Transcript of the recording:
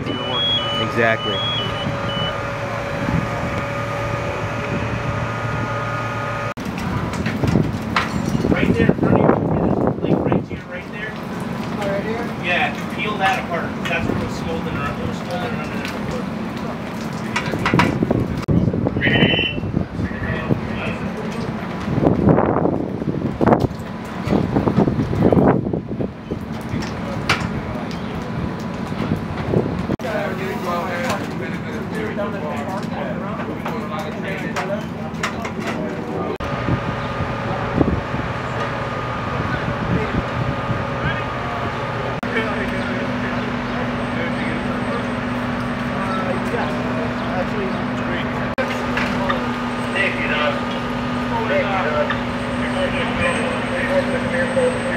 if you're working. Exactly. Right there in front of you, like right here, right there. Right here? Yeah, peel that apart. That's where it was swollen or under. It was swollen or under there before. Thank you.